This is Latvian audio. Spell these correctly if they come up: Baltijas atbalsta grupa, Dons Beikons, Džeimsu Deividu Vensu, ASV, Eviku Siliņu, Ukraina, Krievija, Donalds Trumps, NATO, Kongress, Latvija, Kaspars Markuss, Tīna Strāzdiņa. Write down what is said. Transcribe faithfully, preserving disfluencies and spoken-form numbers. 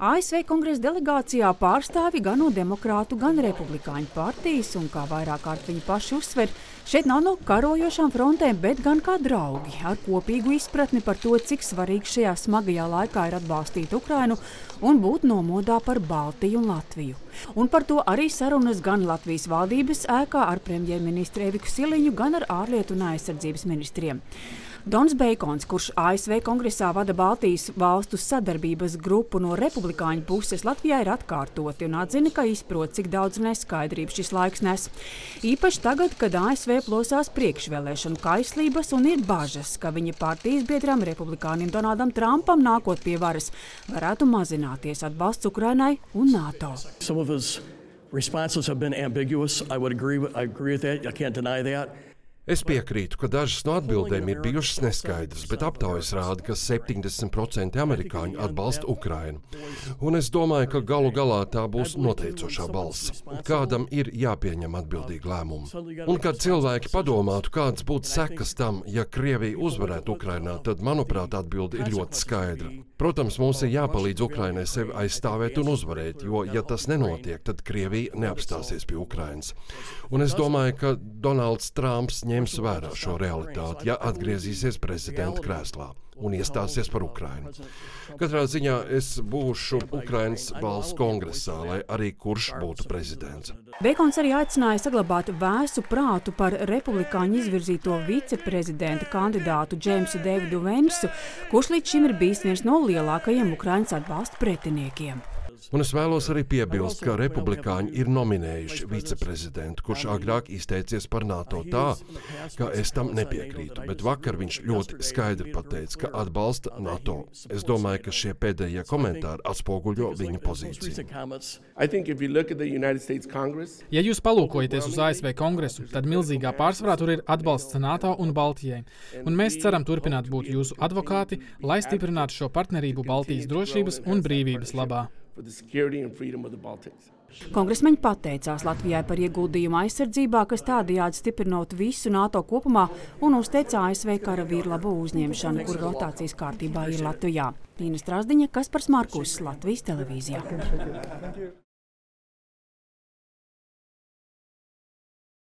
A S V kongresa delegācijā pārstāvi gan no demokrātu, gan republikāņu partijas, un kā vairāk kārt viņi paši uzsver, šeit nav no karojošām frontēm, bet gan kā draugi, ar kopīgu izpratni par to, cik svarīgi šajā smagajā laikā ir atbalstīt Ukrainu un būt nomodā par Baltiju un Latviju. Un par to arī sarunas gan Latvijas valdības ēkā ar premjerministru Eviku Siliņu, gan ar ārlietu un aizsardzības ministriem. Dons Beikons, kurš A S V kongresā vada Baltijas valstu sadarbības grupu no republikāņu puses, Latvijā ir atkārtoti un atzina, ka izprot, cik daudz neskaidrību šis laiks nes. Īpaši tagad, kad A S V plosās priekšvēlēšanu kaislības un ir bažas, ka viņa partijas biedram republikānim Donaldam Trumpam nākot pie varas varētu mazināties atbalsts Ukrainai un NATO. Responses have been ambiguous. I would agree with, I agree with that. I can't deny that. Es piekrītu, ka dažas no atbildēm ir bijušas neskaidras, bet aptaujas rāda, ka septiņdesmit procenti amerikāņu atbalsta Ukrainu. Un es domāju, ka galu galā tā būs noteicošā balss. Kādam ir jāpieņem atbildīgi lēmumi. Un kad cilvēki padomātu, kādas būtu sekas tam, ja Krievija uzvarētu Ukrainā, tad, manuprāt, atbildi ir ļoti skaidra. Protams, mums ir jāpalīdz Ukrainai sevi aizstāvēt un uzvarēt, jo, ja tas nenotiek, tad Krievija neapstāsies pie Ukrainas. Un es domāju, ka Donalds Trumps ņems vērā šo realitāti, ja atgriezīsies prezidenta krēslā un iestāsies par Ukrainu. Katrā ziņā es būšu Ukrainas valsts kongresā, lai arī kurš būtu prezidents. Beikons arī aicināja saglabāt vēsu prātu par republikāņu izvirzīto viceprezidenta kandidātu Džeimsu Deividu Vensu, kurš līdz šim ir bijis viens no lielākajiem Ukrainas atbalsta pretiniekiem. Un es vēlos arī piebilst, ka republikāņi ir nominējuši viceprezidentu, kurš agrāk izteicies par NATO tā, ka es tam nepiekrītu, bet vakar viņš ļoti skaidri pateica, ka atbalsta NATO. Es domāju, ka šie pēdējie komentāri atspoguļo viņa pozīciju. Ja jūs palūkojaties uz A S V kongresu, tad milzīgā pārsvarā tur ir atbalsts NATO un Baltijai. Un mēs ceram turpināt būt jūsu advokāti, lai stiprinātu šo partnerību Baltijas drošības un brīvības labā. Kongresmeņi pateicās Latvijai par ieguldījumu aizsardzībā, kas tādējādi stiprinot visu NATO kopumā, un uzteica A S V karavīru labo uzņemšanu, kur rotācijas kārtībā ir Latvijā. Tīna Strāzdiņa, Kaspars Markuss, Latvijas televīzijā.